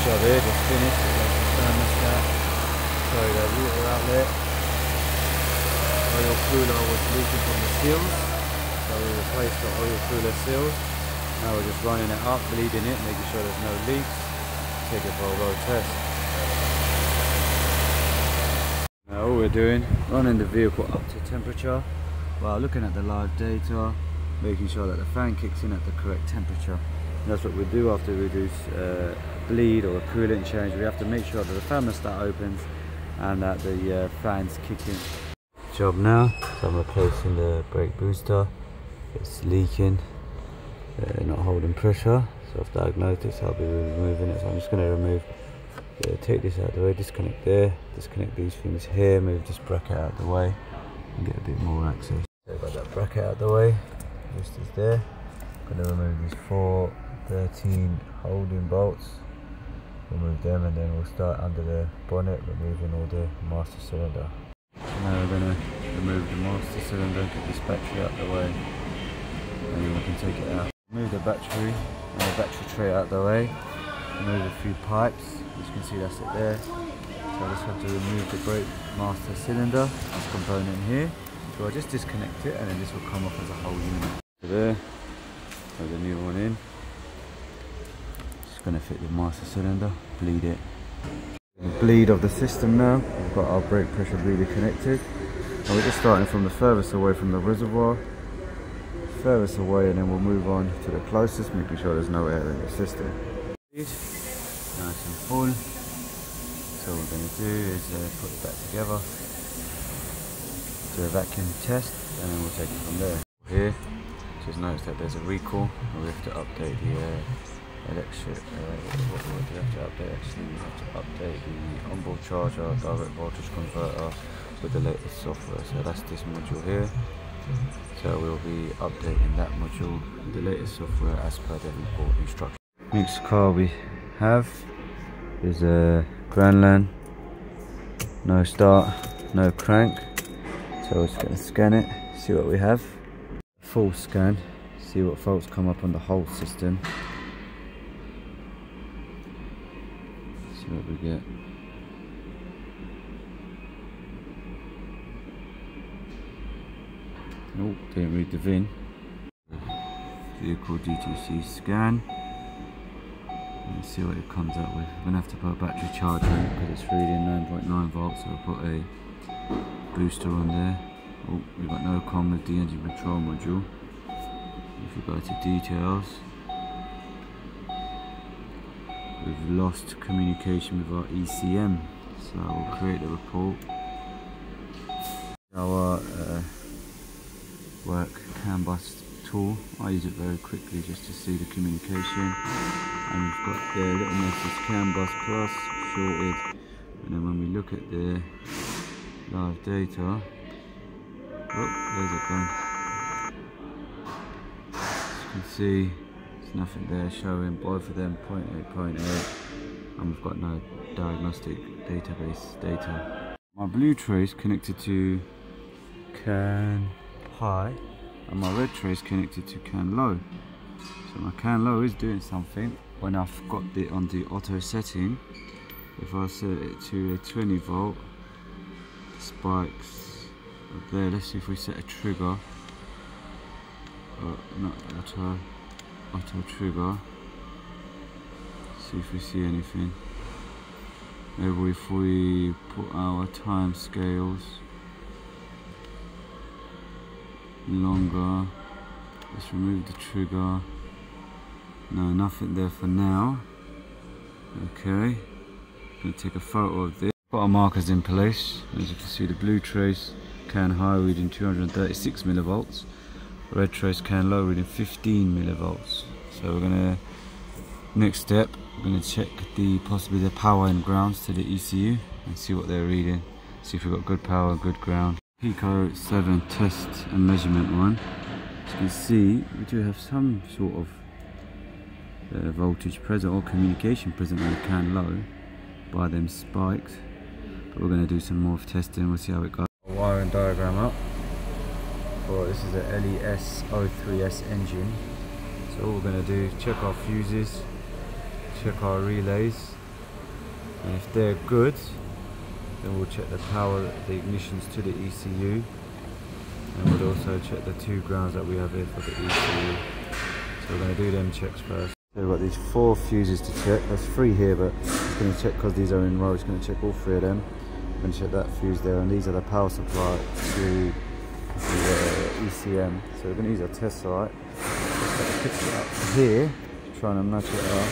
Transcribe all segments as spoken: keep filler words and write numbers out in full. which I did, it's finished. Turn this out. Sorry, the water outlet. Oil cooler was leaking from the seals, so we replaced the oil cooler seals. Now we're just running it up, bleeding it, making sure there's no leaks. Take it for a road test. Now all we're doing, running the vehicle up to temperature while looking at the live data, making sure that the fan kicks in at the correct temperature. And that's what we do after we do uh, bleed or a coolant change. We have to make sure that the thermostat opens and that the uh, fans kick in. Job now, so I'm replacing the brake booster. It's leaking, uh, not holding pressure. So I've diagnosed this, I'll be removing it. So I'm just going to remove, uh, take this out of the way, disconnect there, disconnect these things here, move this bracket out of the way and get a bit more access. So I've got that bracket out of the way, just as there. I'm going to remove these four thirteen holding bolts, remove them, and then we'll start under the bonnet removing all the master cylinder. Now we're going to remove the master cylinder, get this battery out of the way, and we can take it out. Move the battery and the battery tray out of the way, remove a few pipes, as you can see that's it there. So I just have to remove the brake master cylinder, this component here, so I'll just disconnect it and then this will come off as a whole unit. So there, have the new one in. Just going to fit the master cylinder, bleed it. The bleed of the system now, we've got our brake pressure bleeder connected. And we're just starting from the furthest away from the reservoir, furthest away, and then we'll move on to the closest, making sure there's no air in the system. Nice and full. So what we're going to do is uh, put it back together, do a vacuum test, and then we'll take it from there. Here, just notice that there's a recall, and we have to update the uh, electric, uh, what do we have to update actually, we have to update the onboard charger, direct voltage converter with the latest software, so that's this module here. So we'll be updating that module with the latest software as per the report instruction. Next car we have is a Grandland, no start, no crank, so we're just going to scan it, see what we have. Full scan, see what faults come up on the whole system. What we get. Oh, didn't read the V I N. Vehicle D T C scan. Let's see what it comes up with. I'm going to have to put a battery charger in because it's reading nine point nine volts, so I'll put a booster on there. Oh, we've got no com with the engine control module. If we go to details, we've lost communication with our E C M, so we'll create a report. Our uh, work CAN bus tool, I use it very quickly just to see the communication, and we've got the little message CAN bus plus shorted, and then when we look at the live data, oh, there's it gone. As you can see, nothing there showing, both of them zero point eight, zero point eight, and we've got no diagnostic database data. My blue trace connected to CAN high and my red trace connected to CAN low. So my CAN low is doing something. When I've got it on the auto setting, if I set it to a twenty volt, spikes up there. Let's see if we set a trigger, oh, not auto. Auto trigger, see if we see anything. Maybe if we put our time scales longer, let's remove the trigger. No, nothing there for now. Okay, gonna take a photo of this. Got our markers in place. As you can see, the blue trace CAN high reading two hundred thirty-six millivolts. Red trace CAN low reading fifteen millivolts. So we're gonna, next step, we're gonna check the possibly the power and grounds to the E C U and see what they're reading. See if we've got good power, good ground. Pico seven test and measurement one. As you can see, we do have some sort of uh, voltage present or communication present on the CAN low by them spikes. But we're gonna do some more testing. We'll see how it goes. Wiring diagram up. This is a les O three s engine, so all we're going to do is check our fuses, check our relays, and if they're good, then we'll check the power, the ignitions to the E C U, and we'll also check the two grounds that we have here for the E C U. So we're going to do them checks first. So we've got these four fuses to check. There's three here, but it's going to check because these are in row. It's going to check all three of them. I'm going to check that fuse there, and these are the power supply to the E C M. So we're going to use our test site. Just pick it up here, trying to match it up.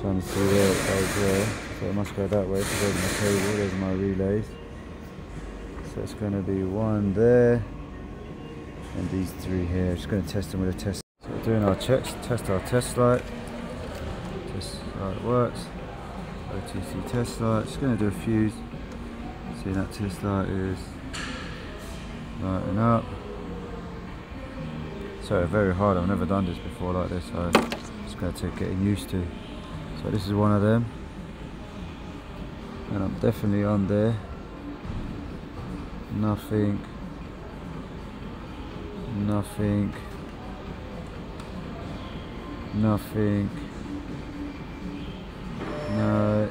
Trying to see where it goes there. So it must go that way. So there's my cable, there's my relays. So it's going to be one there, and these three here. Just going to test them with a test. So we're doing our checks. Test our test light. Test light works. O T C test light. Just going to do a fuse. See, that test light is lighting up. So very hard. I've never done this before like this. So it's going to take getting used to. So this is one of them, and I'm definitely on there. Nothing. Nothing. Nothing. No.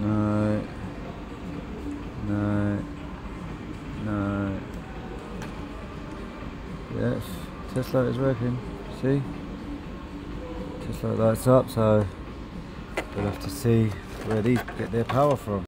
No. No. No. Yes, test light is working. See? Test light lights up, so we'll have to see where these get their power from.